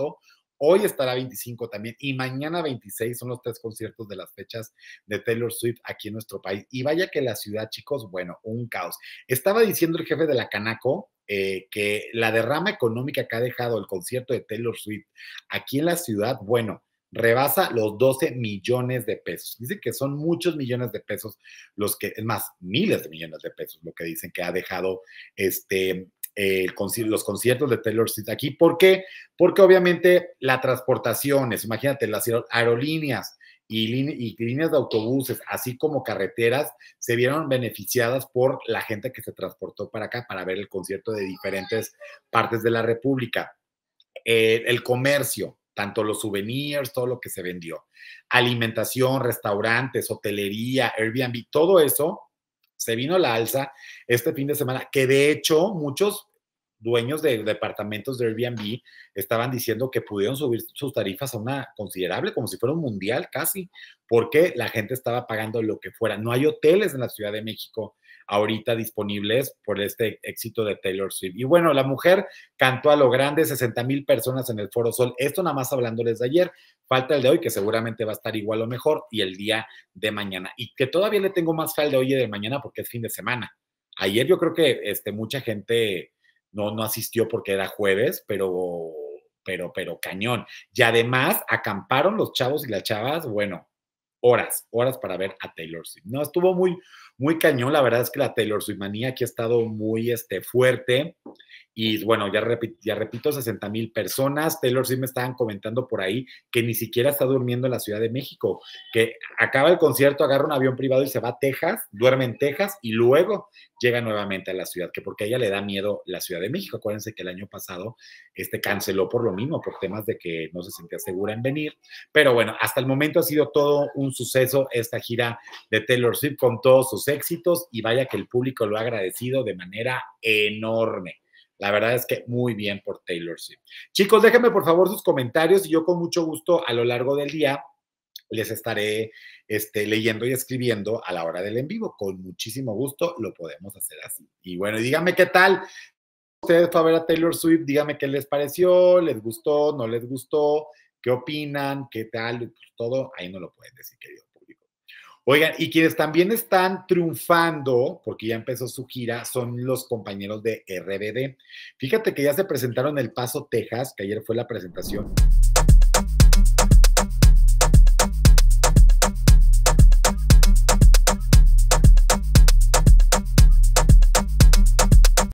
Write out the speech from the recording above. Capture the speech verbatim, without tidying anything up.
agosto. Hoy estará veinticinco también y mañana veintiséis son los tres conciertos de las fechas de Taylor Swift aquí en nuestro país. Y vaya que la ciudad, chicos, bueno, un caos. Estaba diciendo el jefe de la Canaco eh, que la derrama económica que ha dejado el concierto de Taylor Swift aquí en la ciudad, bueno, rebasa los doce millones de pesos. Dicen que son muchos millones de pesos los que, es más, miles de millones de pesos lo que dicen que ha dejado este... El, los conciertos de Taylor Swift aquí. ¿Por qué? Porque obviamente la transportación, es, imagínate, las aerolíneas y, line, y líneas de autobuses, así como carreteras, se vieron beneficiadas por la gente que se transportó para acá para ver el concierto de diferentes partes de la República. Eh, el comercio, tanto los souvenirs, todo lo que se vendió, alimentación, restaurantes, hotelería, Airbnb, todo eso se vino la alza este fin de semana, que de hecho muchos dueños de departamentos de Airbnb estaban diciendo que pudieron subir sus tarifas a una considerable, como si fuera un mundial casi, porque la gente estaba pagando lo que fuera. No hay hoteles en la Ciudad de México ahorita disponibles por este éxito de Taylor Swift. Y bueno, la mujer cantó a lo grande, sesenta mil personas en el Foro Sol. Esto nada más hablándoles de ayer. Falta el de hoy, que seguramente va a estar igual o mejor, y el día de mañana. Y que todavía le tengo más fe al de hoy y de mañana porque es fin de semana. Ayer yo creo que este, mucha gente no, no asistió porque era jueves, pero, pero, pero cañón. Y además acamparon los chavos y las chavas, bueno, horas, horas para ver a Taylor Swift. No, estuvo muy, muy cañón. La verdad es que la Taylor Swift manía aquí ha estado muy este, fuerte. Y bueno, ya repito, ya repito sesenta mil personas. Taylor Swift me estaban comentando por ahí que ni siquiera está durmiendo en la Ciudad de México, que acaba el concierto, agarra un avión privado y se va a Texas, duerme en Texas y luego llega nuevamente a la ciudad, que porque a ella le da miedo la Ciudad de México. Acuérdense que el año pasado este, canceló por lo mismo, por temas de que no se sentía segura en venir. Pero bueno, hasta el momento ha sido todo un suceso esta gira de Taylor Swift con todos sus éxitos, y vaya que el público lo ha agradecido de manera enorme. La verdad es que muy bien por Taylor Swift. Chicos, déjenme por favor sus comentarios y yo con mucho gusto a lo largo del día les estaré este, leyendo y escribiendo a la hora del en vivo. Con muchísimo gusto lo podemos hacer así. Y bueno, díganme qué tal. Ustedes fue a ver a Taylor Swift, díganme qué les pareció, les gustó, no les gustó, qué opinan, qué tal, pues todo ahí no lo pueden decir, querido público. Oigan, y quienes también están triunfando, porque ya empezó su gira, son los compañeros de R B D. Fíjate que ya se presentaron en El Paso, Texas, que ayer fue la presentación.